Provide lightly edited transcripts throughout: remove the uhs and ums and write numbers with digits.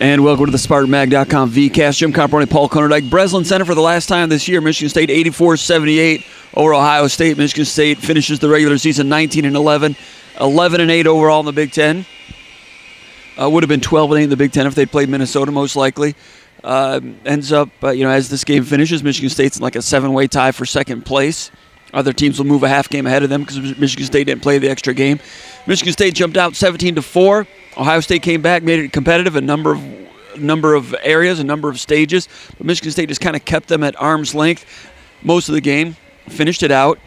And welcome to the SpartanMag.com VCast. Jim Comparoni, Paul Konyndyk. Breslin Center for the last time this year. Michigan State 84-78 over Ohio State. Michigan State finishes the regular season 19-11, 11-8 overall in the Big Ten. Would have been 12-8 in the Big Ten if they played Minnesota, most likely. Ends up, as this game finishes, Michigan State's in like a 7-way tie for second place. Other teams will move a half game ahead of them because Michigan State didn't play the extra game. Michigan State jumped out 17-4. Ohio State came back, made it competitive in a number of areas, a number of stages. But Michigan State just kind of kept them at arm's length most of the game, finished it out.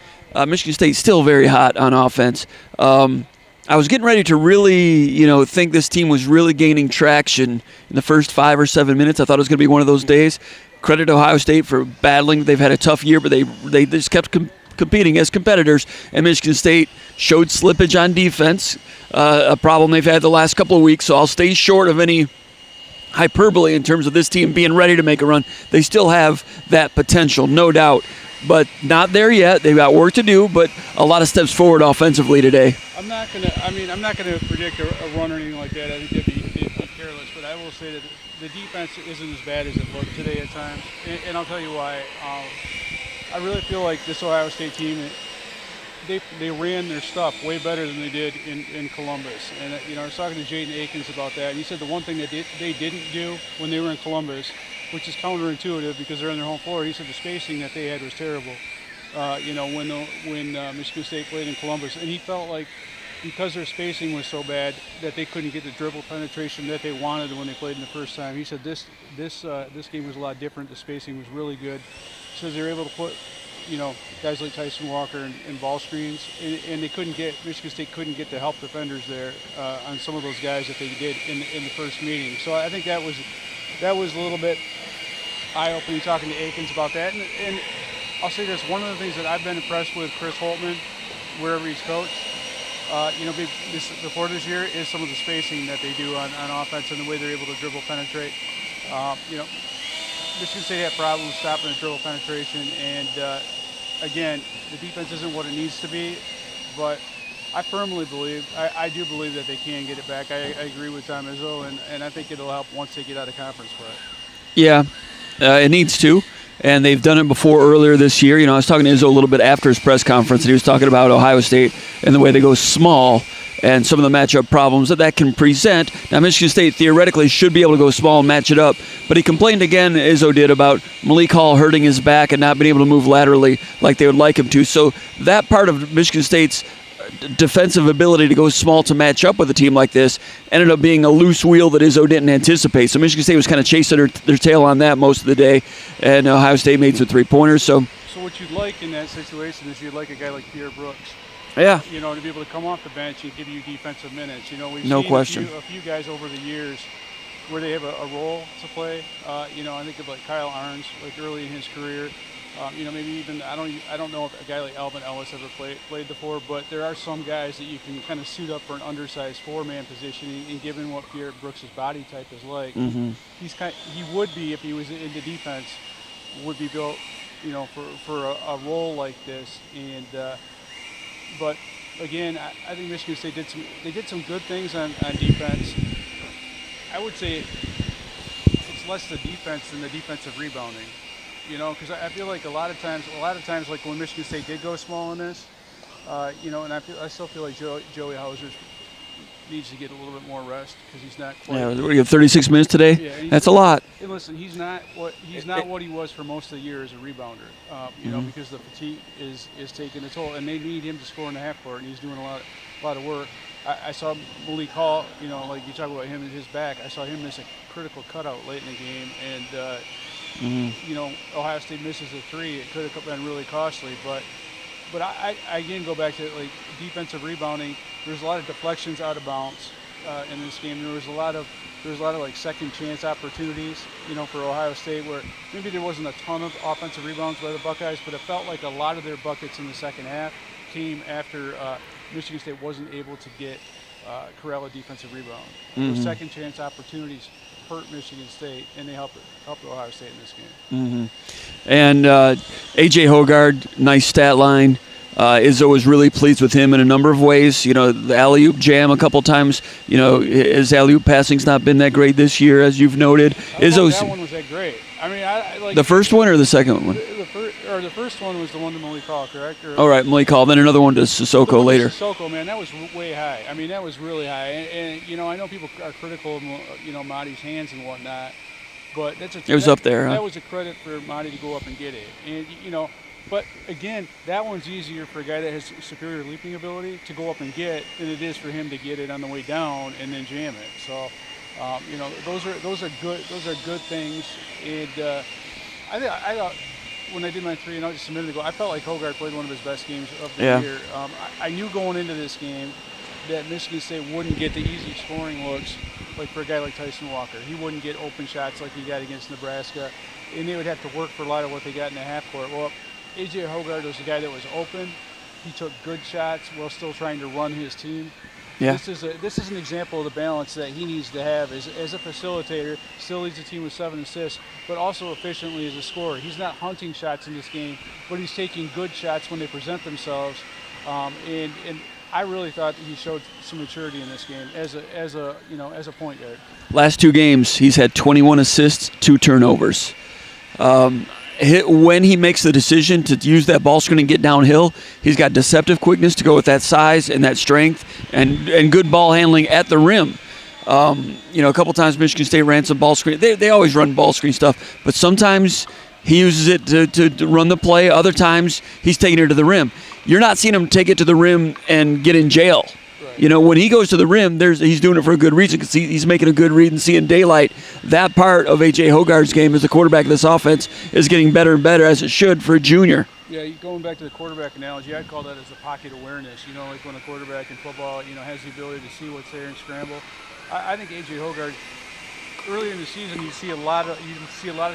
Michigan State's still very hot on offense. I was getting ready to really, think this team was really gaining traction in the first 5 or 7 minutes. I thought it was going to be one of those days. Credit Ohio State for battling. They've had a tough year, but they just kept competing as competitors, and Michigan State showed slippage on defense, a problem they've had the last couple of weeks, so I'll stay short of any hyperbole in terms of this team being ready to make a run. They still have that potential, no doubt, but not there yet. They've got work to do, but a lot of steps forward offensively today. I'm not going to predict a run or anything like that. I think that'd be careless, but I will say that the defense isn't as bad as it looked today at times, and I'll tell you why. I really feel like this Ohio State team, they ran their stuff way better than they did in Columbus. And, I was talking to Jaden Akins about that, and he said the one thing that they didn't do when they were in Columbus, which is counterintuitive because they're on their home floor, he said the spacing that they had was terrible, when Michigan State played in Columbus. And he felt like because their spacing was so bad that they couldn't get the dribble penetration that they wanted when they played in the first time. He said this game was a lot different. The spacing was really good. So they were able to put, guys like Tyson Walker in ball screens, and they couldn't get, Michigan State couldn't get the help defenders there on some of those guys that they did in the first meeting. So I think that was a little bit eye-opening talking to Akins about that. And I'll say this, one of the things that I've been impressed with Chris Holtmann, wherever he's coached, before this year, is some of the spacing that they do on offense and the way they're able to dribble penetrate. Michigan State had problems stopping the dribble penetration, and again, the defense isn't what it needs to be, but I firmly believe, I do believe that they can get it back. I agree with Tom Izzo, and I think it'll help once they get out of conference play. Yeah, it needs to, and they've done it before earlier this year. I was talking to Izzo a little bit after his press conference, and he was talking about Ohio State and the way they go small and some of the matchup problems that can present. Now, Michigan State theoretically should be able to go small and match it up, but he complained again, Izzo did, about Malik Hall hurting his back and not being able to move laterally like they would like him to. So that part of Michigan State's defensive ability to go small to match up with a team like this ended up being a loose wheel that Izzo didn't anticipate. So Michigan State was kind of chasing their tail on that most of the day, and Ohio State made some three-pointers. So what you'd like in that situation is you'd like a guy like Pierre Brooks. Yeah. To be able to come off the bench and give you defensive minutes. We've no seen question. A few guys over the years where they have a role to play. I think of like Kyle Ahrens, like early in his career. Maybe even I don't know if a guy like Alvin Ellis ever played before, but there are some guys that you can kind of suit up for an undersized four-man position. And given what Pierre Brooks' body type is like, he's he would be, if he was into defense, would be built, for a role like this. And but again, I think Michigan State did some good things on defense. I would say it's less the defense than the defensive rebounding. Because I feel like a lot of times, like when Michigan State did go small in this, and I still feel like Joey Hauser needs to get a little bit more rest because he's not quite. Yeah, we have 36 minutes today. Yeah, that's a lot. And listen, he's not what he was for most of the year as a rebounder. Because the fatigue is taking a toll, and they need him to score in the half court, and he's doing a lot of work. I saw Malik Hall. Like you talk about him and his back. I saw him miss a critical cutout late in the game, and. Ohio State misses a three. It could have been really costly, but I again go back to like defensive rebounding. There's a lot of deflections out of bounds in this game. There was a lot of like second chance opportunities, for Ohio State, where maybe there wasn't a ton of offensive rebounds by the Buckeyes, but it felt like a lot of their buckets in the second half came after Michigan State wasn't able to get corral a defensive rebound. Those second chance opportunities hurt Michigan State, and they helped Ohio State in this game. And A.J. Hoggard, nice stat line. Izzo was really pleased with him in a number of ways. You know, the alley-oop jam a couple times. You know, his alley-oop passing's not been that great this year, as you've noted. Izzo's that one was that great. I mean, like the first one or the second one? The first one was the one to Malik Hall, correct? All right, Malik Hall. Then another one to Sissoko later. Sissoko, man, that was way high. I mean, that was really high. And you know, I know people are critical of, you know, Motti's hands and whatnot, but that's a. It was up there. Huh? That was a credit for Motti to go up and get it. And you know, but again, that one's easier for a guy that has superior leaping ability to go up and get than it is for him to get it on the way down and then jam it. So, you know, those are good things. And I thought, when I did my 3-0 just a minute ago, I felt like Hoggard played one of his best games of the year. I knew going into this game that Michigan State wouldn't get the easy scoring looks, like for a guy like Tyson Walker. He wouldn't get open shots like he got against Nebraska, and they would have to work for a lot of what they got in the half court. Well, A.J. Hoggard was the guy that was open. He took good shots while still trying to run his team. Yeah. This is an example of the balance that he needs to have as a facilitator. Still leads the team with 7 assists, but also efficiently as a scorer. He's not hunting shots in this game, but he's taking good shots when they present themselves. And I really thought that he showed some maturity in this game as a point guard. Last 2 games, he's had 21 assists, 2 turnovers. When he makes the decision to use that ball screen and get downhill, he's got deceptive quickness to go with that size and that strength and good ball handling at the rim. You know, a couple times Michigan State ran some ball screen. They always run ball screen stuff, but sometimes he uses it to run the play. Other times he's taking it to the rim. You're not seeing him take it to the rim and get in jail. You know, when he goes to the rim, he's doing it for a good reason because he's making a good read and seeing daylight. That part of A.J. Hoggard's game as the quarterback of this offense is getting better and better, as it should for a junior. Yeah, going back to the quarterback analogy, I'd call that as the pocket awareness. You know, like when a quarterback in football, you know, has the ability to see what's there and scramble. I think A.J. Hoggard, earlier in the season, you'd see a lot of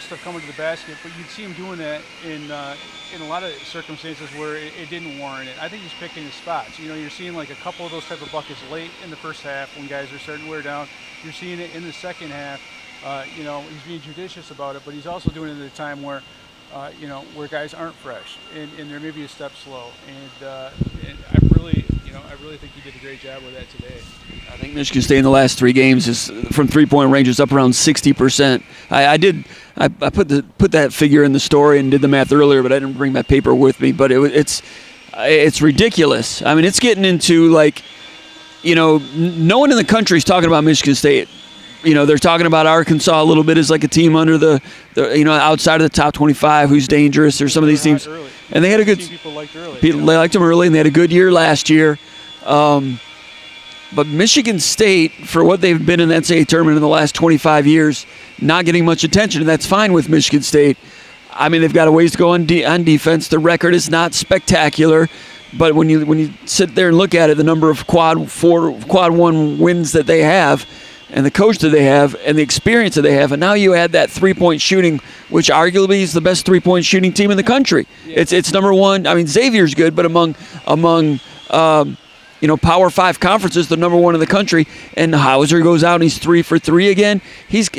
stuff coming to the basket, but you'd see him doing that in a lot of circumstances where it didn't warrant it. I think he's picking his spots. You know, you're seeing like a couple of those type of buckets late in the first half when guys are starting to wear down. You're seeing it in the second half. You know, he's being judicious about it, but he's also doing it at a time where, you know, where guys aren't fresh and they're maybe a step slow. And I really think he did a great job with that today. I think Michigan State in the last 3 games is from three-point range is up around 60%. I put that figure in the story and did the math earlier, but I didn't bring my paper with me. But it's ridiculous. I mean, it's getting into, like, you know, no one in the country is talking about Michigan State. You know, they're talking about Arkansas a little bit as like a team under the you know, outside of the top 25 who's dangerous or some of these teams. Early. And they had a good. People liked early. People yeah. liked them early, and they had a good year last year. But Michigan State, for what they've been in the NCAA tournament in the last 25 years, not getting much attention, and that's fine with Michigan State. I mean, they've got a ways to go on defense. The record is not spectacular, but when you sit there and look at it, the number of quad one wins that they have, and the coach that they have, and the experience that they have, and now you add that three-point shooting, which arguably is the best three-point shooting team in the country. Yeah. It's number one. I mean, Xavier's good, but among you know, Power 5 conferences, the number one in the country. And Hauser goes out and he's 3 for 3 again. He's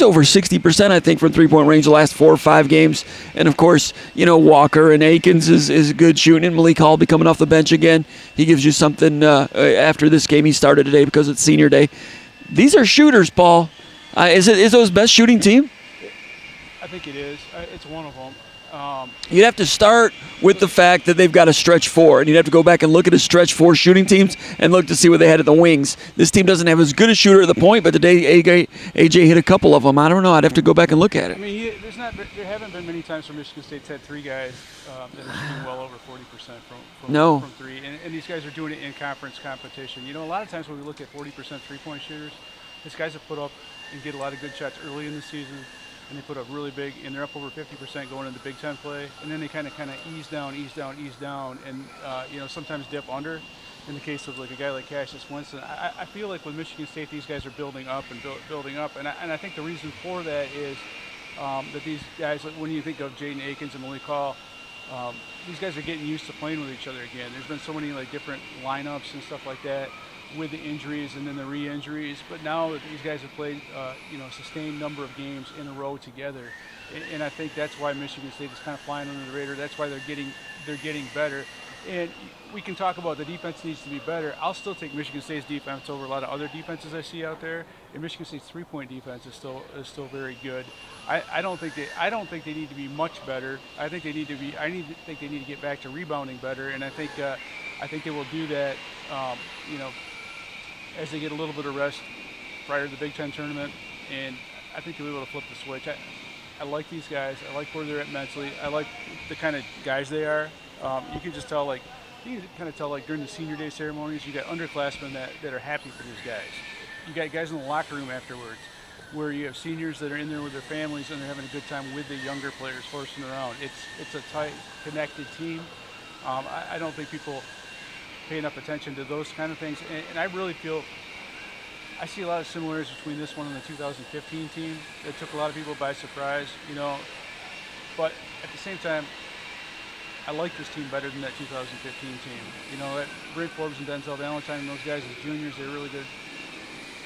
over 60%, I think, from three-point range the last 4 or 5 games. And of course, you know, Walker and Akins is good shooting. And Malik Hall be coming off the bench again. He gives you something after this game. He started today because it's senior day. These are shooters, Paul. Is it Izzo's best shooting team? I think it is. It's one of them. You'd have to start with the fact that they've got a stretch 4, and you'd have to go back and look at his stretch 4 shooting teams and look to see what they had at the wings. This team doesn't have as good a shooter at the point, but today AJ hit a couple of them. I don't know. I'd have to go back and look at it. I mean, there haven't been many times where Michigan State's had 3 guys that are shooting well over 40% from 3, and these guys are doing it in conference competition. You know, a lot of times when we look at 40% three-point shooters, these guys have put up and get a lot of good shots early in the season. And they put up really big, and they're up over 50% going into Big Ten play. And then they kind of ease down, and you know, sometimes dip under. In the case of like a guy like Cassius Winston, I feel like with Michigan State, these guys are building up, and I think the reason for that is that these guys, like when you think of Jaden Akins and Malik Hall, these guys are getting used to playing with each other again. There's been so many like different lineups and stuff like that, with the injuries and then the re-injuries, but now these guys have played, you know, a sustained number of games in a row together, and I think that's why Michigan State is kind of flying under the radar. That's why they're getting better. And we can talk about the defense needs to be better. I'll still take Michigan State's defense over a lot of other defenses I see out there. And Michigan State's three-point defense is still very good. I don't think they need to be much better. I think they need to get back to rebounding better. And I think they will do that. As they get a little bit of rest prior to the Big Ten tournament, and I think they'll be able to flip the switch. I like these guys. I like where they're at mentally. I like the kind of guys they are. You can just tell, like during the senior day ceremonies, you got underclassmen that are happy for these guys. You got guys in the locker room afterwards, where you have seniors that are in there with their families and they're having a good time with the younger players, horsing around. It's a tight, connected team. I don't think people pay enough attention to those kind of things, and I really feel I see a lot of similarities between this one and the 2015 team that took a lot of people by surprise, but at the same time I like this team better than that 2015 team. That Rick Forbes and Denzel Valentine and those guys as juniors, they're really good.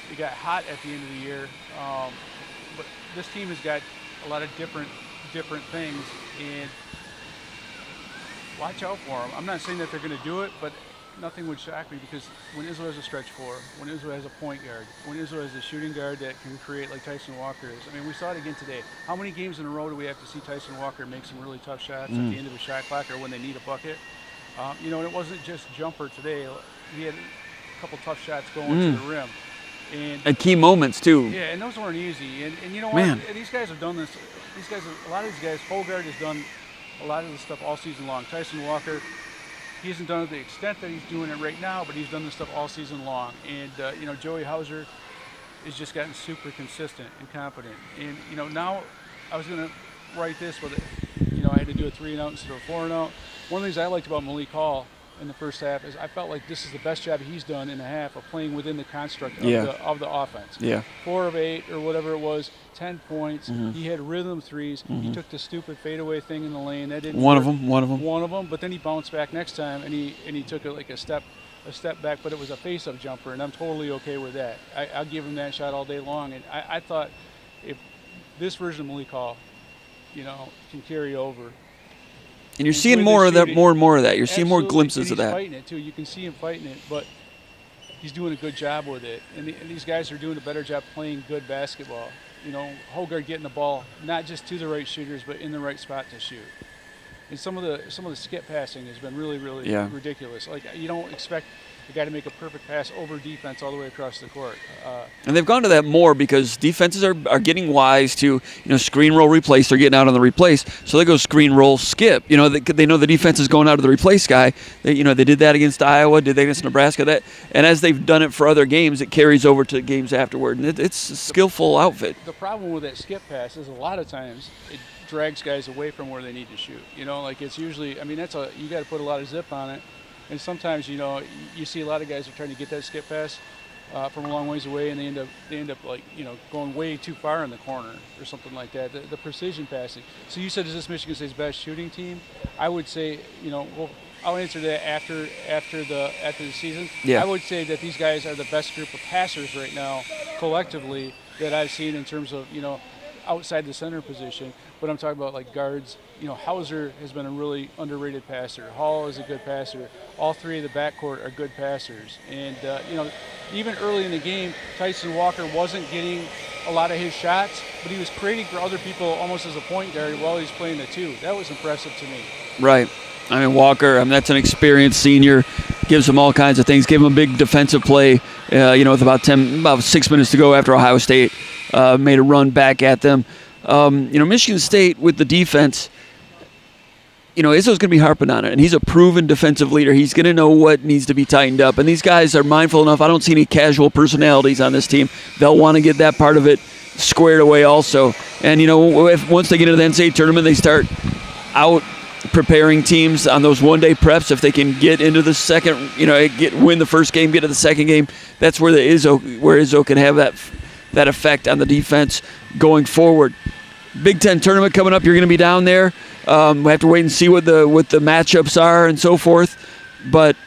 They got hot at the end of the year, but this team has got a lot of different things, and watch out for them. I'm not saying that they're going to do it, but nothing would shock me, because when Izzo has a stretch four, when Izzo has a point guard, when Izzo has a shooting guard that can create like Tyson Walker is. I mean, we saw it again today. How many games in a row do we have to see Tyson Walker make some really tough shots at the end of a shot clock or when they need a bucket? And it wasn't just jumper today. He had a couple tough shots going to the rim. And at key moments, too. Yeah, and those weren't easy. And you know what? Man. These guys have done this. A lot of these guys, Hauser has done a lot of this stuff all season long. Tyson Walker, he hasn't done it to the extent that he's doing it right now, but he's done this stuff all season long. And, Joey Hauser has just gotten super consistent and competent. And, now I was going to write this, but, I had to do a 3-and-out instead of a 4-and-out. One of the things I liked about Malik Hall in the first half is I felt like this is the best job he's done in a half of playing within the construct of, the offense. Yeah. 4 of 8 or whatever it was, 10 points. He had rhythm threes. He took the stupid fadeaway thing in the lane. That didn't work. One of them. But then he bounced back next time, and he took it like a step back, but it was a face-up jumper, and I'm totally okay with that. I'll give him that shot all day long. And I thought if this version of Malik Hall, can carry over. And you're seeing more of that, more and more of that. You're seeing more glimpses of that. He's fighting it too. You can see him fighting it, but he's doing a good job with it. And these guys are doing a better job playing good basketball. Hoggard getting the ball not just to the right shooters, but in the right spot to shoot. And some of the skip passing has been really, really ridiculous. Like, you don't expect the guy to make a perfect pass over defense all the way across the court. And they've gone to that more because defenses are getting wise to screen roll replace. They're getting out on the replace, so they go screen roll skip. They know the defense is going out to the replace guy. They did that against Iowa, did that against Nebraska. And as they've done it for other games, it carries over to games afterward. And it's a skillful outfit. The problem with that skip pass is a lot of times it drags guys away from where they need to shoot. It's usually, you got to put a lot of zip on it. And sometimes, you see a lot of guys are trying to get that skip pass from a long ways away, and they end up going way too far in the corner or something like that. The precision passing. So you said, is this Michigan State's best shooting team? I would say, I'll answer that after the season. Yeah. I would say that these guys are the best group of passers right now, collectively, that I've seen in terms of outside the center position. But I'm talking about like guards. Hauser has been a really underrated passer. Hall is a good passer. All three of the backcourt are good passers. And even early in the game, Tyson Walker wasn't getting a lot of his shots, but he was creating for other people almost as a point guard while he's playing the two. That was impressive to me. Right. Walker, that's an experienced senior. Gives him all kinds of things. Gave him a big defensive play, with about 6 minutes to go after Ohio State made a run back at them. Michigan State with the defense, Izzo's going to be harping on it, and he's a proven defensive leader. He's going to know what needs to be tightened up, and these guys are mindful enough. I don't see any casual personalities on this team. They'll want to get that part of it squared away also. And, once they get into the NCAA tournament, they start out preparing teams on those one-day preps. If they can get into the second, win the first game, get to the second game, that's where Izzo can have that effect on the defense going forward. Big Ten tournament coming up. You're going to be down there. We have to wait and see what the matchups are and so forth. But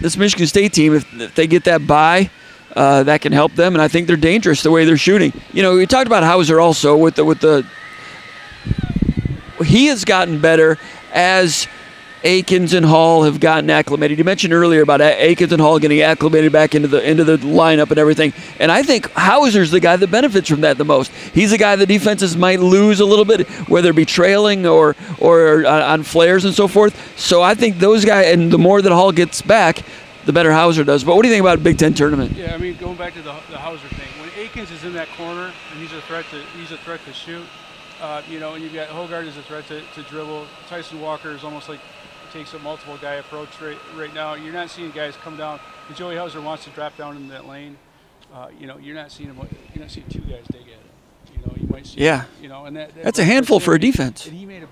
this Michigan State team, if they get that bye, that can help them. And I think they're dangerous the way they're shooting. We talked about Hauser also he has gotten better as Akins and Hall have gotten acclimated. You mentioned earlier about Akins and Hall getting acclimated back into the lineup and everything. And I think Hauser's the guy that benefits from that the most. He's the guy the defenses might lose a little bit, whether it be trailing or on flares and so forth. So I think those guys, and the more that Hall gets back, the better Hauser does. But what do you think about a Big Ten tournament? Yeah, I mean, going back to the Hauser thing, when Akins is in that corner and he's a threat to shoot, you know, and you've got Hoggard is a threat to dribble. Tyson Walker is almost like takes a multiple guy approach right now. You're not seeing guys come down. If Joey Hauser wants to drop down in that lane, you know, you're not seeing two guys dig at it. You know, you might see. Yeah. You know, and that's a handful for a defense. And he made a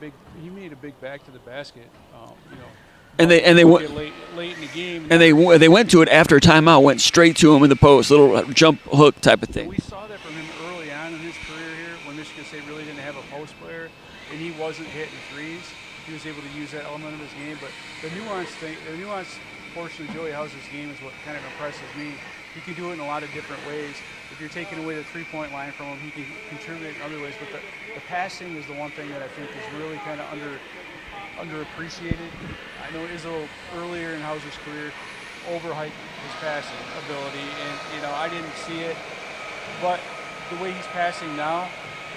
big back to the basket. You know. And they went late in the game. And they went to it after a timeout. Went straight to him in the post, little jump hook type of thing. We saw that from him early on in his career here, when Michigan State really didn't have a post player, and he wasn't hitting threes. He was able to use that element of his game. But the nuance portion of Joey Hauser's game is what kind of impresses me. He can do it in a lot of different ways. If you're taking away the three-point line from him, he can contribute in other ways. But the passing is the one thing that I think is really kind of underappreciated. I know Izzo earlier in Hauser's career overhyped his passing ability, and you know I didn't see it, but the way he's passing now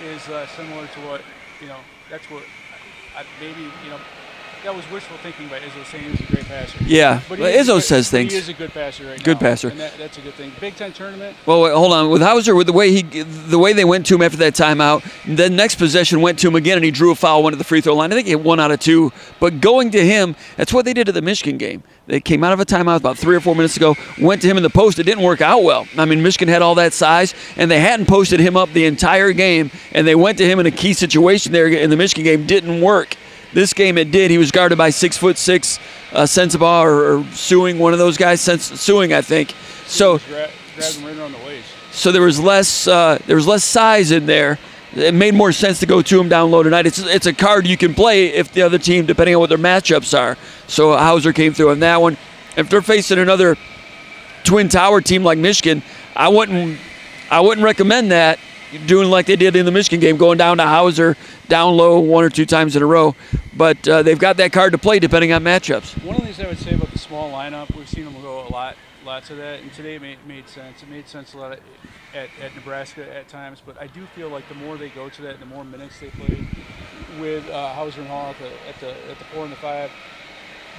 is similar to what you know. That's what maybe you know that was wishful thinking by Izzo saying he's a great passer. Yeah, but Izzo says things. He is a good passer right now. Good passer. And that's a good thing. Big Ten tournament. Well, wait, hold on. With Hauser, with the way they went to him after that timeout, the next possession went to him again, and he drew a foul, went to the free throw line. I think he hit 1 out of 2. But going to him, that's what they did to the Michigan game. They came out of a timeout about 3 or 4 minutes ago, went to him in the post. It didn't work out well. I mean, Michigan had all that size, and they hadn't posted him up the entire game, and they went to him in a key situation there, and the Michigan game didn't work. This game it did. He was guarded by 6'6" Sensabaugh or Suing, one of those guys. Suing, I think. So, grabbed him right around the waist. So there was less size in there. It made more sense to go to him down low tonight. It's a card you can play if the other team, depending on what their matchups are. So Hauser came through on that one. If they're facing another Twin Tower team like Michigan, I wouldn't recommend that. Doing like they did in the Michigan game, going down to Hauser, down low 1 or 2 times in a row. But they've got that card to play depending on matchups. One of the things I would say about the small lineup, we've seen them go lots of that, and today it made sense. It made sense a lot at Nebraska at times, but I do feel like the more they go to that, the more minutes they play with Hauser and Hall at the 4 and the 5,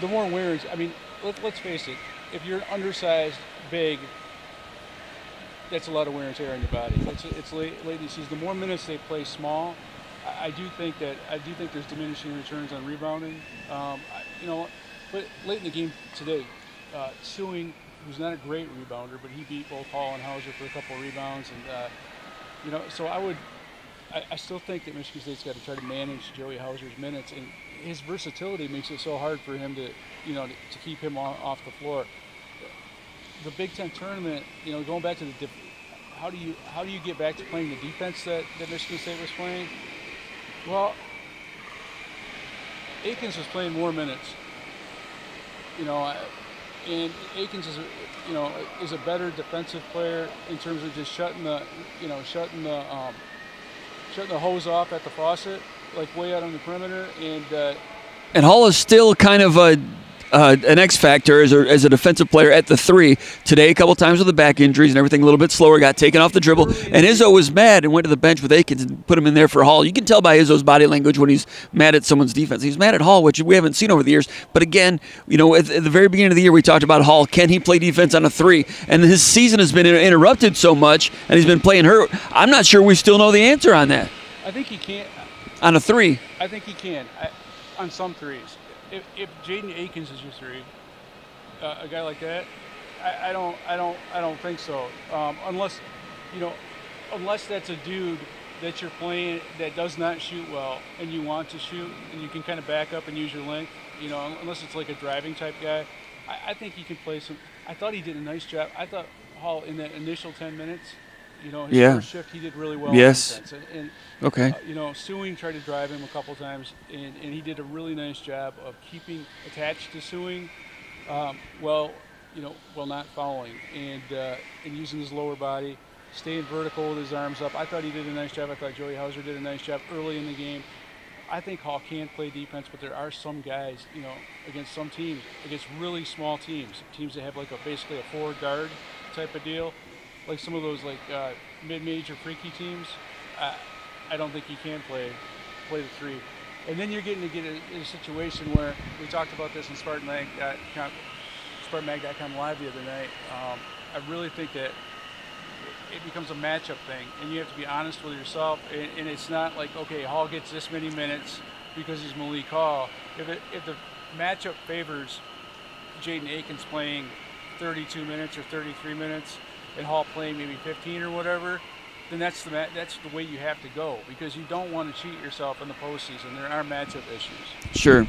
the more wears. I mean, let's face it, if you're an undersized big, that's a lot of wear and tear on your body. It's late in the season. The more minutes they play small, I do think there's diminishing returns on rebounding. You know, but late in the game today, Suing, who's not a great rebounder, but he beat both Hall and Hauser for a couple of rebounds, and you know, so I still think that Michigan State's got to try to manage Joey Hauser's minutes, and his versatility makes it so hard for him to, you know, to keep him off the floor. The Big Ten tournament, you know, going back to how do you get back to playing the defense that Michigan State was playing? Well, Akins was playing more minutes, you know, and Akins is a better defensive player in terms of just shutting the hose off at the faucet, like way out on the perimeter, and Hall is still kind of a. An X factor as a defensive player at the 3 today, a couple times with the back injuries and everything, a little bit slower, got taken off the dribble, and Izzo was mad and went to the bench with Akins and put him in there for Hall. You can tell by Izzo's body language when he's mad at someone's defense. He's mad at Hall, which we haven't seen over the years, but again, you know, at the very beginning of the year we talked about Hall. Can he play defense on a 3? And his season has been interrupted so much, and he's been playing hurt. I'm not sure we still know the answer on that. I think he can. On a 3? I think he can. On some 3s. If Jaden Akins is your 3, a guy like that, I don't think so. Unless, you know, unless that's a dude that you're playing that does not shoot well and you want to shoot and you can kind of back up and use your length, you know, unless it's like a driving type guy, I think he can play some. I thought he did a nice job. I thought Hall in that initial 10 minutes, you know, his first shift, he did really well. Yes. And you know, Suing tried to drive him a couple times, and he did a really nice job of keeping attached to Suing, while not fouling, and using his lower body, staying vertical with his arms up. I thought he did a nice job. I thought Joey Hauser did a nice job early in the game. I think Hall can play defense, but there are some guys, you know, against some teams, against really small teams, teams that have like a basically a forward guard type of deal, like some of those like mid-major freaky teams, I don't think he can play the three. And then you're getting to get in a situation where we talked about this in SpartanMag.com live the other night. I really think that it becomes a matchup thing, and you have to be honest with yourself. And it's not like, okay, Hall gets this many minutes because he's Malik Hall. If the matchup favors Jaden Akins playing 32 minutes or 33 minutes, and Hall playing maybe 15 or whatever, then that's the way you have to go, because you don't want to cheat yourself in the postseason. There are matchup issues. Sure.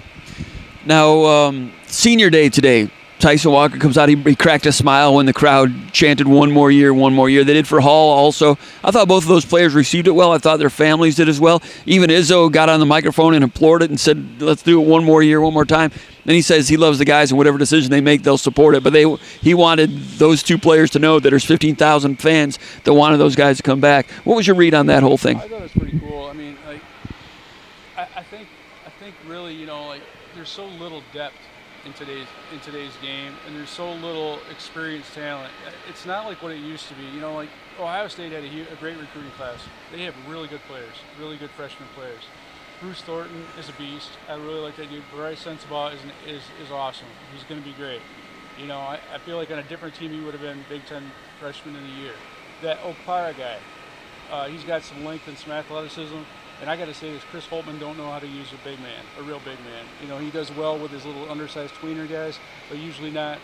Now, senior day today. Tyson Walker comes out. He cracked a smile when the crowd chanted "One more year, one more year." They did for Hall also. I thought both of those players received it well. I thought their families did as well. Even Izzo got on the microphone and implored it and said, "Let's do it one more year, one more time." Then he says he loves the guys and whatever decision they make, they'll support it. But he wanted those two players to know that there's 15,000 fans that wanted those guys to come back. What was your read on that whole thing? I thought it was pretty cool. I mean, like, I think really, you know, like, there's so little depth in today's game, and there's so little experienced talent. It's not like what it used to be. You know, like Ohio State had a great recruiting class. They have really good players, really good freshman players. Bruce Thornton is a beast. I really like that dude. Bryce Sensabaugh is awesome. He's going to be great. You know, I feel like on a different team he would have been Big Ten freshman of the year. That Okpara guy, he's got some length and some athleticism. And I got to say this, Chris Holtmann don't know how to use a big man, a real big man. You know, he does well with his little undersized tweener guys, but usually not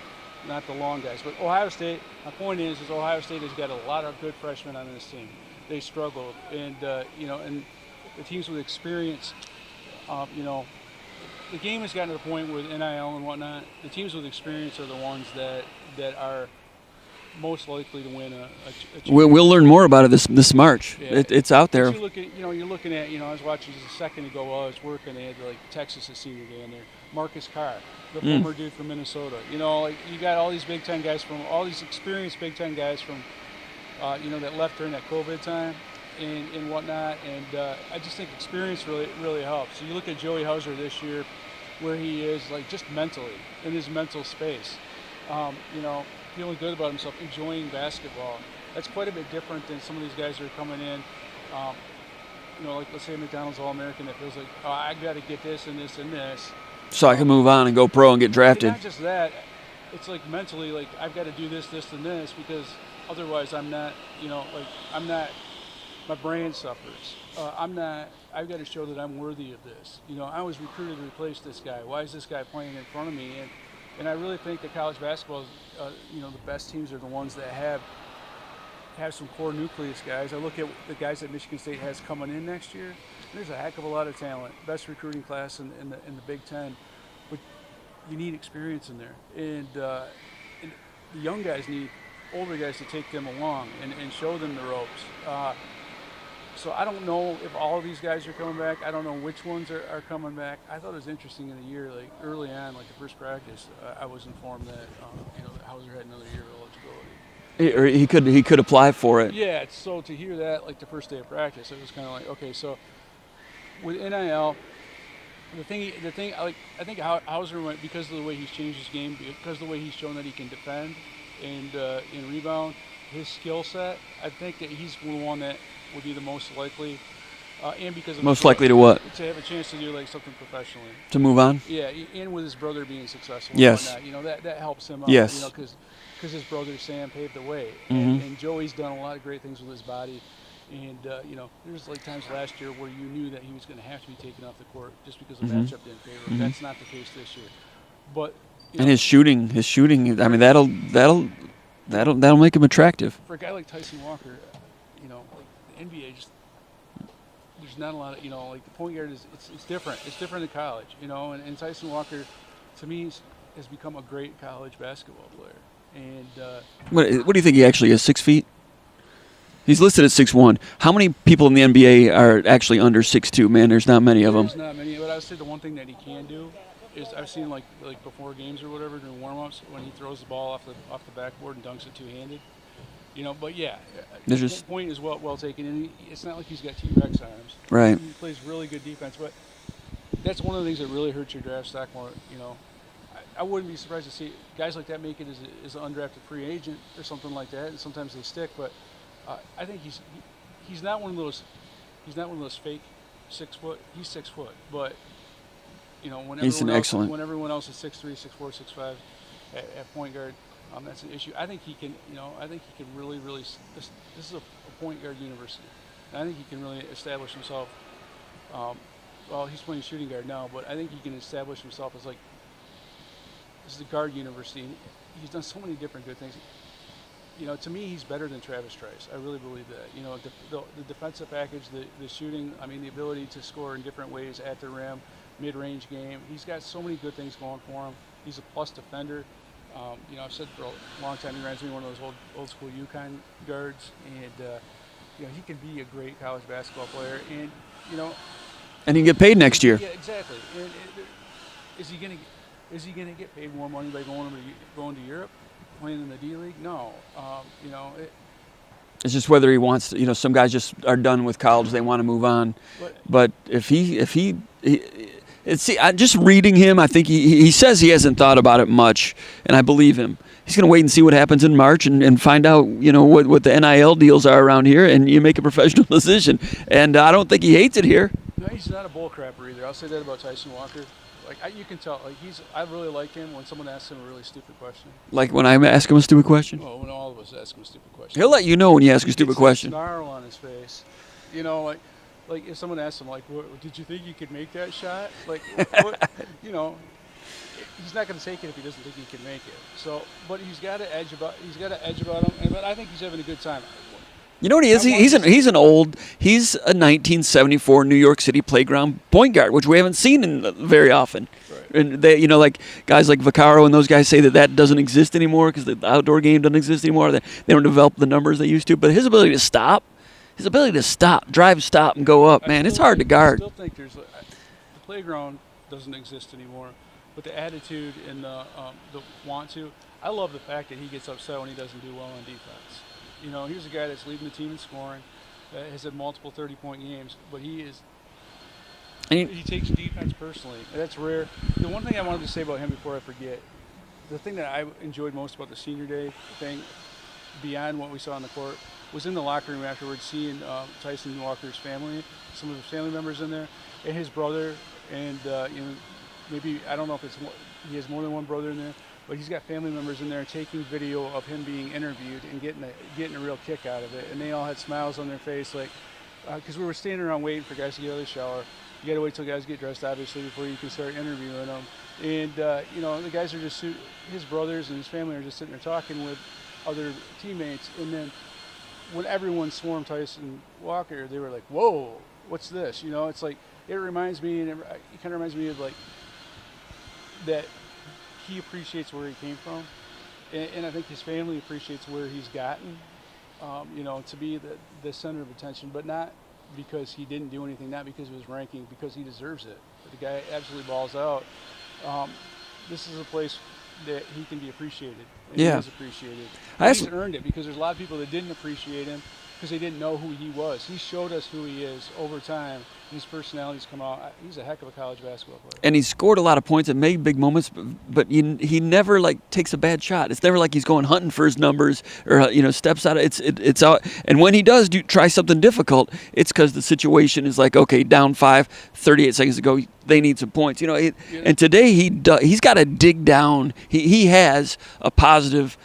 the long guys. But Ohio State, my point is Ohio State has got a lot of good freshmen on this team. They struggled, and you know, and the teams with experience, you know, the game has gotten to the point with NIL and whatnot. The teams with experience are the ones that are most likely to win a we'll learn more about it this March. Yeah. It's out there. You're looking at, I was watching just a second ago while I was working, they had like Texas as senior day in there. Marcus Carr, the former dude from Minnesota. You know, like you got all these Big Ten guys from, all these experienced Big Ten guys from, you know, that left during that COVID time and whatnot. And I just think experience really helps. So you look at Joey Hauser this year, where he is like just mentally, in his mental space. You know, feeling good about himself, enjoying basketball. That's quite a bit different than some of these guys that are coming in. You know, like let's say a McDonald's All-American that feels like, oh, I got to get this and this and this, so I can move on and go pro and get drafted. Not just that, it's like mentally, like I've got to do this, this, and this because otherwise I'm not, you know, like I'm not. My brand suffers. I'm not. I've got to show that I'm worthy of this. You know, I was recruited to replace this guy. Why is this guy playing in front of me? And I really think that college basketball is, you know, the best teams are the ones that have some core nucleus guys. I look at the guys that Michigan State has coming in next year. There's a heck of a lot of talent, best recruiting class in the Big Ten, but you need experience in there, and the young guys need older guys to take them along and show them the ropes. So I don't know if all of these guys are coming back. I don't know which ones are coming back. I thought it was interesting in the year, like early on, like the first practice, I was informed that you know, that Hauser had another year of eligibility. Or he could apply for it. Yeah. So to hear that, like the first day of practice, it was kind of like, okay. So with NIL, the thing, like I think Hauser went because of the way he's changed his game, because of the way he's shown that he can defend and rebound, his skill set. I think that he's the one that would be the most likely, and because of most likely to what? To have a chance to do like something professionally. To move on? Yeah, and with his brother being successful. Yes. And whatnot, you know, that helps him out. Yes. You know, because his brother Sam paved the way, and Joey's done a lot of great things with his body, and you know, there's like times last year where you knew that he was going to have to be taken off the court just because the matchup didn't favor him. That's not the case this year, but. And know, his shooting. I mean, that'll make him attractive. For a guy like Tyson Walker, you know. NBA, just there's not a lot of, you know, like the point guard is it's different. It's different in college, you know. And Tyson Walker, to me, has become a great college basketball player. And what do you think he actually is? 6 feet? He's listed at 6'1". How many people in the NBA are actually under 6'2"? Man, there's not many of them. There's not many, but I would say the one thing that he can do is I've seen like before games or whatever during warm-ups when he throws the ball off the backboard and dunks it two-handed. You know, but yeah, his point is well taken, and it's not like he's got T-Rex arms. Right. He plays really good defense, but that's one of the things that really hurts your draft stock more. You know, I wouldn't be surprised to see guys like that make it as an undrafted free agent or something like that, and sometimes they stick. But I think he's not one of those. He's not one of those fake 6 foot. He's 6 foot, but you know, when everyone else is 6'3", 6'4", 6'5", at point guard, that's an issue. I think he can. You know, I think he can really, really. This is a point guard university. And I think he can really establish himself. Well, he's playing shooting guard now, but I think he can establish himself as like. This is a guard university, and he's done so many different good things. You know, to me, he's better than Travis Trice. I really believe that. You know, the defensive package, the shooting, I mean, the ability to score in different ways at the rim, mid-range game. He's got so many good things going for him. He's a plus defender. You know, I've said for a long time he reminds me of one of those old school UConn guards, and you know, he can be a great college basketball player, and you know, and he can get paid next year. Yeah, exactly. And is he going to get paid more money by going to Europe, playing in the D League? No. You know, it's just whether he wants to, you know, some guys just are done with college, they want to move on. But just reading him, I think he says he hasn't thought about it much, and I believe him. He's going to wait and see what happens in March and find out, you know, what the NIL deals are around here, and you make a professional decision. And I don't think he hates it here. No, he's not a bullcrapper either. I'll say that about Tyson Walker. Like you can tell, like I really like him when someone asks him a really stupid question. Like when I ask him a stupid question? Well, when all of us ask him a stupid question. He'll let you know when you ask a stupid question. He gets a snarl on his face. You know, like if someone asks him, like, did you think you could make that shot? Like, you know, he's not going to take it if he doesn't think he can make it. So, but he's got an edge about him, but I think he's having a good time. You know what he is? He's a 1974 New York City playground point guard, which we haven't seen very often. Right. And they, you know, like guys like Vaccaro and those guys say that doesn't exist anymore because the outdoor game doesn't exist anymore. They don't develop the numbers they used to. But his ability to stop, drive, stop, and go up, man, it's hard to guard. I still think the playground doesn't exist anymore, but the attitude and the want to. I love the fact that he gets upset when he doesn't do well on defense. You know, here's a guy that's leading the team in scoring, has had multiple 30-point games, but he takes defense personally. That's rare. The one thing I wanted to say about him before I forget, the thing that I enjoyed most about the senior day thing, beyond what we saw on the court, was in the locker room afterwards, seeing Tyson Walker's family, some of his family members in there, and his brother, and you know, maybe I don't know if he has more than one brother in there. But he's got family members in there taking video of him being interviewed and getting a real kick out of it. And they all had smiles on their face, like, because we were standing around waiting for guys to get out of the shower. You got to wait till guys get dressed, obviously, before you can start interviewing them. And you know, the guys are just his brothers and his family are just sitting there talking with other teammates. And then when everyone swarmed Tyson Walker, they were like, "Whoa, what's this?" You know, it's like it reminds me, and it kind of reminds me of like that. He appreciates where he came from, and I think his family appreciates where he's gotten, you know, to be the center of attention, but not because he didn't do anything, not because of his ranking, because he deserves it. But the guy absolutely balls out. This is a place that he can be appreciated. And yeah. He is appreciated. He's earned it because there's a lot of people that didn't appreciate him because they didn't know who he was. He showed us who he is over time. His personality's come out. He's a heck of a college basketball player. And he scored a lot of points and made big moments, but he never like takes a bad shot. It's never like he's going hunting for his numbers or you know steps out of it's out. And when he does try something difficult, it's because the situation is like okay, down 5, 38 seconds to go. They need some points, you know. And today he's got to dig down. He has a positive.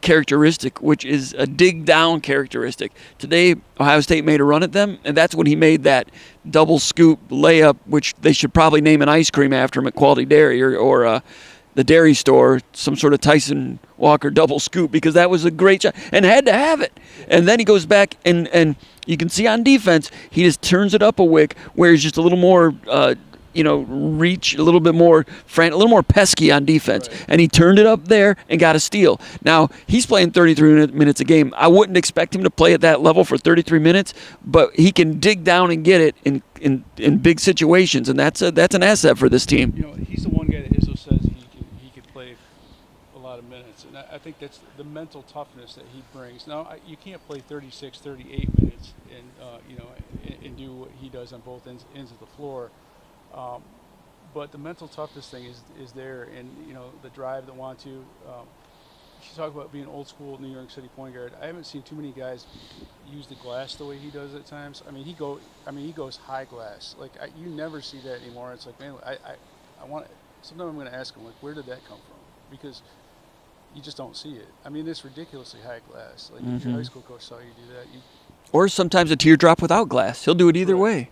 Characteristic, which is a dig down characteristic. Today, Ohio State made a run at them, and that's when he made that double scoop layup, which they should probably name an ice cream after him at Quality Dairy or the dairy store, some sort of Tyson Walker double scoop, because that was a great shot and had to have it. And then he goes back and you can see on defense, he just turns it up a wick where he's just a little more, you know, reach a little bit more, a little more pesky on defense. Right. And he turned it up there and got a steal. Now, he's playing 33 minutes a game. I wouldn't expect him to play at that level for 33 minutes, but he can dig down and get it in big situations, and that's an asset for this team. You know, he's the one guy that Izzo says he could play a lot of minutes, and I think that's the mental toughness that he brings. Now, you can't play 36, 38 minutes and, you know, and do what he does on both ends of the floor. But the mental toughness thing is there, and you know, the drive, the want to. You talk about being old school New York City point guard. I haven't seen too many guys use the glass the way he does at times. I mean he goes high glass. Like you never see that anymore. It's like, man, I want. Sometimes I'm going to ask him, like, where did that come from? Because you just don't see it. I mean, it's ridiculously high glass. Like if your high school coach saw you do that. Or sometimes a teardrop without glass. He'll do it either way.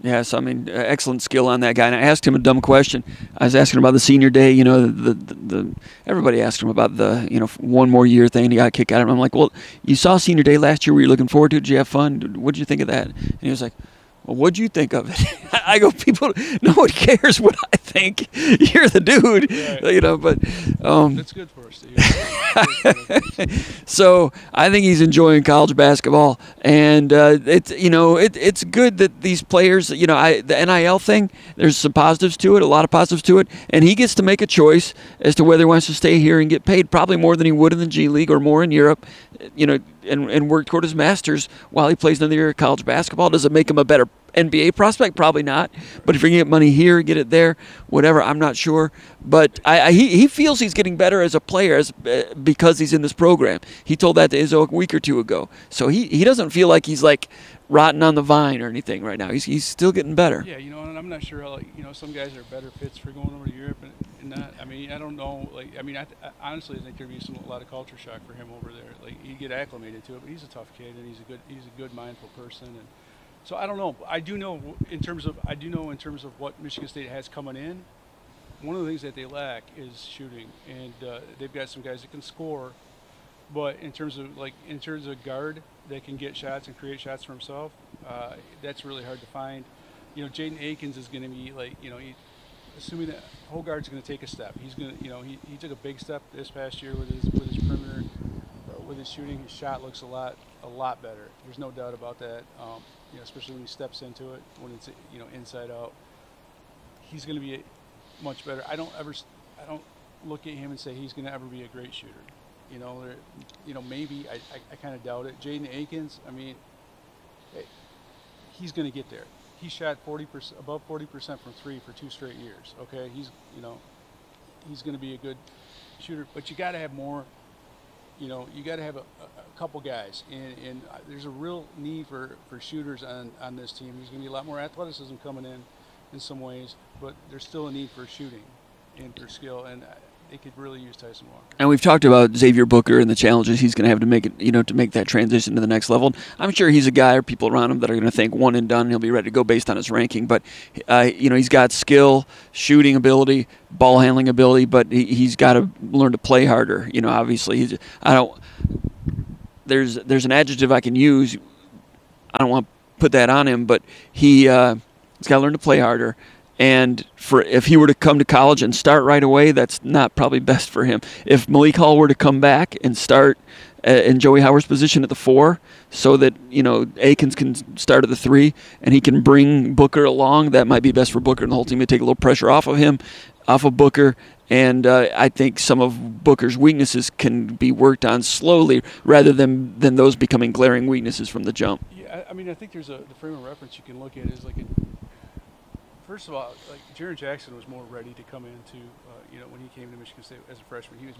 Yes, I mean, excellent skill on that guy. And I asked him a dumb question. I was asking him about the senior day. You know, everybody asked him about the, you know, one more year thing. He got a kick out of it. I'm like, well, you saw senior day last year. Were you looking forward to it? Did you have fun? What did you think of that? And he was like, well, what did you think of it? I go, people, no one cares what I think. You're the dude, right. You know. But that's good for us to hear. So I think he's enjoying college basketball, and it's, you know, it's good that these players, you know, the NIL thing. There's some positives to it, a lot of positives to it, and he gets to make a choice as to whether he wants to stay here and get paid probably more than he would in the G League or more in Europe, you know, and work toward his master's while he plays another year of college basketball. Does it make him a better NBA prospect? Probably not. But if you can get money here, get it there, whatever, I'm not sure. But he feels he's getting better as a player because he's in this program. He told that to Izzo a week or two ago. So he doesn't feel like he's, like, rotten on the vine or anything right now. He's still getting better. Yeah, you know, and I'm not sure how, like, you know, some guys are better fits for going over to Europe and not. I mean, I don't know. Like, I mean, I honestly think there'd be a lot of culture shock for him over there. Like, he'd get acclimated to it, but he's a tough kid, and he's a good mindful person, and so I don't know. I do know in terms of what Michigan State has coming in. One of the things that they lack is shooting, and they've got some guys that can score, but in terms of guard that can get shots and create shots for himself, that's really hard to find. You know, Jaden Akins is going to be like, you know, assuming that Hoggard's going to take a step. He's going to, you know, he took a big step this past year with his perimeter, with his shooting. His shot looks a lot better. There's no doubt about that. You know, especially when he steps into it, when it's, you know, inside out, he's going to be much better. I don't look at him and say he's going to ever be a great shooter. You know, maybe I kind of doubt it. Jaden Akins, I mean, he's going to get there. He shot above 40% from three for 2 straight years. Okay, he's going to be a good shooter, but you got to have more. You know, you got to have a couple guys, and there's a real need for shooters on this team. There's going to be a lot more athleticism coming in some ways, but there's still a need for shooting and for skill, and they could really use Tyson Walker. And we've talked about Xavier Booker and the challenges he's going to have to make it, you know, to make that transition to the next level. I'm sure he's a guy or people around him that are going to think one and done, he'll be ready to go based on his ranking. But, you know, he's got skill, shooting ability, ball handling ability, but he's got to learn to play harder. You know, obviously, there's an adjective I can use. I don't want to put that on him, but he's got to learn to play harder. And if he were to come to college and start right away, that's not probably best for him. If Malik Hall were to come back and start in Joey Howard's position at the 4, so that, you know, Akins can start at the 3 and he can bring Booker along, that might be best for Booker and the whole team to take a little pressure off of him, off of Booker. And I think some of Booker's weaknesses can be worked on slowly rather than those becoming glaring weaknesses from the jump. Yeah, I mean, I think there's the frame of reference you can look at is like – first of all, like Jaren Jackson was more ready to come into, you know, when he came to Michigan State as a freshman, he was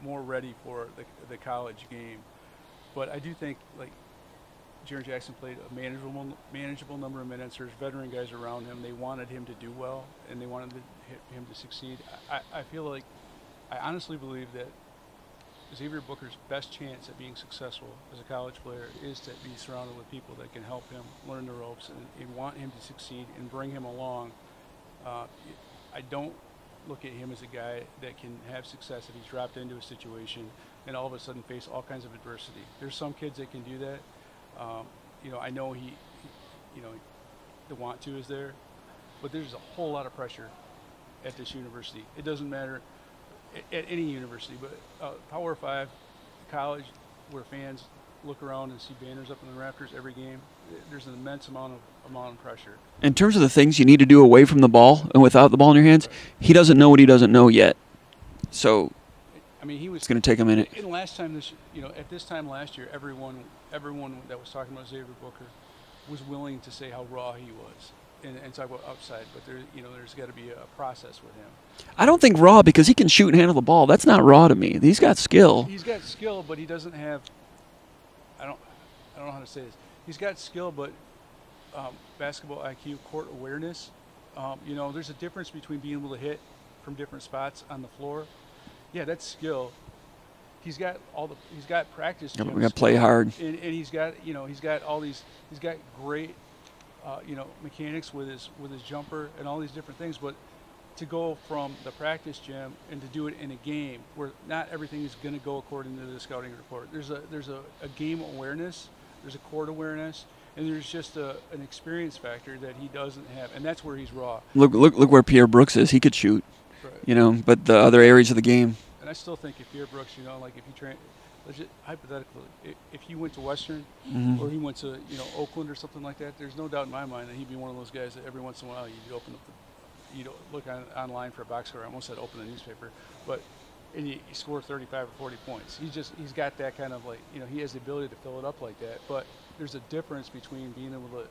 more ready for the college game. But I do think like Jaren Jackson played a manageable number of minutes. There's veteran guys around him. They wanted him to do well, and they wanted him to succeed. I feel like I honestly believe that Xavier Booker's best chance at being successful as a college player is to be surrounded with people that can help him learn the ropes and want him to succeed and bring him along. I don't look at him as a guy that can have success if he's dropped into a situation and all of a sudden face all kinds of adversity. There's some kids that can do that. You know, I know you know, the want to is there, but there's a whole lot of pressure at this university. It doesn't matter at any university, but Power 5 college, where fans look around and see banners up in the rafters every game, there's an immense amount of pressure. In terms of the things you need to do away from the ball and without the ball in your hands, he doesn't know what he doesn't know yet. So, I mean, it's going to take a minute. And last time at this time last year, everyone that was talking about Xavier Booker was willing to say how raw he was. and talk about upside, but there, you know, there's got to be a process with him. I don't think raw, because he can shoot and handle the ball. That's not raw to me. He's got skill. He's got skill, but he doesn't have. I don't know how to say this. He's got skill, but basketball IQ, court awareness. You know, there's a difference between being able to hit from different spots on the floor. Yeah, that's skill. He's got all the. He's got practice. We're gonna play hard. And he's got, you know, he's got all these. He's got great. You know, mechanics with his jumper and all these different things, but to go from the practice gym and to do it in a game where not everything is going to go according to the scouting report. There's a game awareness, there's a court awareness, and there's just an experience factor that he doesn't have, and that's where he's raw. Look where Pierre Brooks is. He could shoot, right. You know, but the other areas of the game. And I still think if Pierre Brooks, you know, like if you train. Hypothetically, if he went to Western or he went to, you know, Oakland or something like that, there's no doubt in my mind that he'd be one of those guys that every once in a while you'd open up, you know, look online for a box score. I almost said open the newspaper, but and you score 35 or 40 points. He's got that kind of, like, you know, he has the ability to fill it up like that. But there's a difference between being able to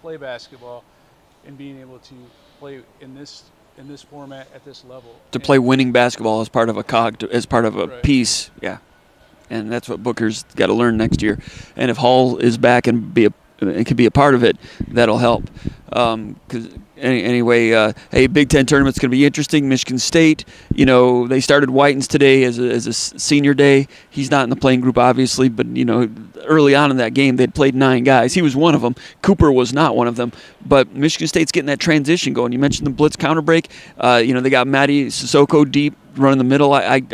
play basketball and being able to play in this format at this level. To play winning basketball as part of a piece, yeah. And that's what Booker's got to learn next year. And if Hall is back and can be a part of it, that'll help. Anyway, Big Ten tournament's going to be interesting. Michigan State, you know, they started Whitens today as a senior day. He's not in the playing group, obviously, but, you know, early on in that game, they'd played 9 guys. He was one of them. Cooper was not one of them. But Michigan State's getting that transition going. You mentioned the blitz counter break. You know, they got Motti Sissoko deep. Running the middle, I've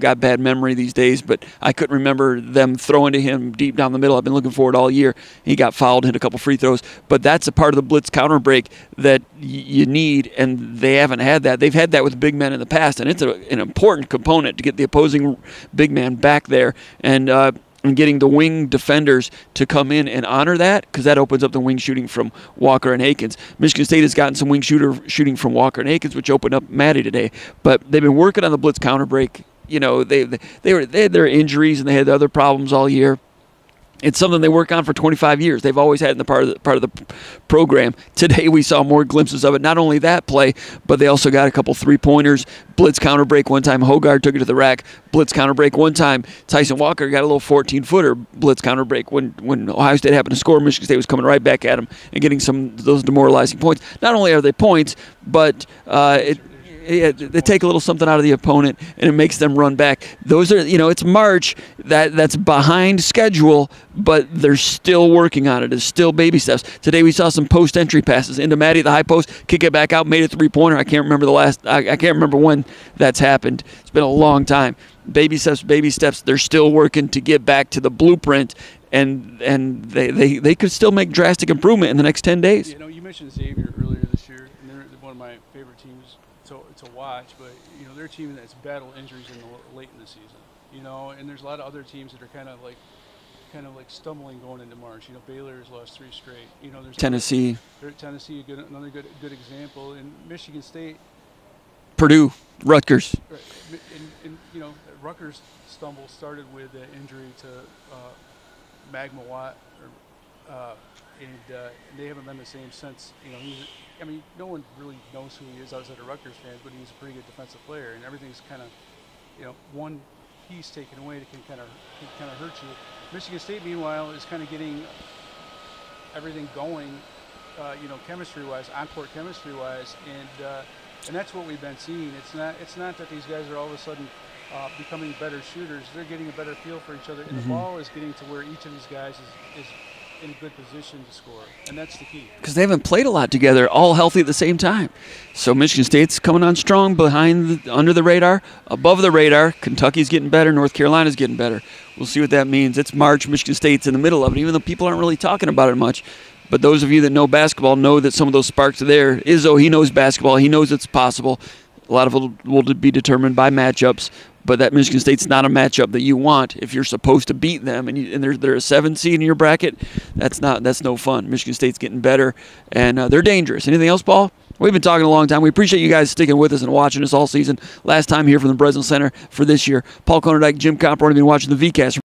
got bad memory these days, but I couldn't remember them throwing to him deep down the middle. I've been looking for it all year. He got fouled, hit a couple free throws, but that's a part of the blitz counter break that you need, and they haven't had that. They've had that with big men in the past, and it's an important component to get the opposing big man back there, and getting the wing defenders to come in and honor that, because that opens up the wing shooting from Walker and Akins. Michigan State has gotten some wing shooting from Walker and Akins, which opened up Motti today. But they've been working on the blitz counter break. You know, they had their injuries and they had other problems all year. It's something they work on for 25 years. They've always had it in the part of the program. Today we saw more glimpses of it. Not only that play, but they also got a couple three-pointers. Blitz counter break one time. Hoggard took it to the rack. Blitz counter break one time. Tyson Walker got a little 14-footer blitz counter break. When Ohio State happened to score, Michigan State was coming right back at them and getting some of those demoralizing points. Not only are they points, but they take a little something out of the opponent, and it makes them run back. Those are, you know, it's March. That's behind schedule, but they're still working on it. It's still baby steps. Today we saw some post-entry passes into Motti, the high post, kick it back out, made a three-pointer. I can't remember when that's happened. It's been a long time. Baby steps, baby steps. They're still working to get back to the blueprint, and they could still make drastic improvement in the next 10 days. You know, you mentioned Xavier earlier this year, and they're one of my favorite teams to watch, but, you know, they're a team that's battled injuries late in the season, you know, and there's a lot of other teams that are kind of like stumbling going into March. You know, Baylor's lost 3 straight. You know, there's Tennessee. Tennessee, another good example, and Michigan State, Purdue, Rutgers. Right. And you know, Rutgers' stumble started with an injury to Magma Watt, and they haven't been the same since. You know, I mean, no one really knows who he is outside of Rutgers fans, but he's a pretty good defensive player, and everything's kind of, you know, one piece taken away that can kind of hurt you. Michigan State, meanwhile, is kind of getting everything going, you know, chemistry-wise, on-court chemistry-wise, and that's what we've been seeing. It's not that these guys are all of a sudden becoming better shooters. They're getting a better feel for each other, and the ball is getting to where each of these guys is in a good position to score, and that's the key. Because they haven't played a lot together, all healthy at the same time. So Michigan State's coming on strong, under the radar, above the radar. Kentucky's getting better, North Carolina's getting better. We'll see what that means. It's March, Michigan State's in the middle of it, even though people aren't really talking about it much. But those of you that know basketball know that some of those sparks are there. Izzo, he knows basketball, he knows it's possible. A lot of it will be determined by matchups, but that Michigan State's not a matchup that you want if you're supposed to beat them, and they're a 7 seed in your bracket. That's no fun. Michigan State's getting better, and they're dangerous. Anything else, Paul? We've been talking a long time. We appreciate you guys sticking with us and watching us all season. Last time here from the Breslin Center for this year. Paul Konyndyk, Jim Comparoni, been watching the VCast.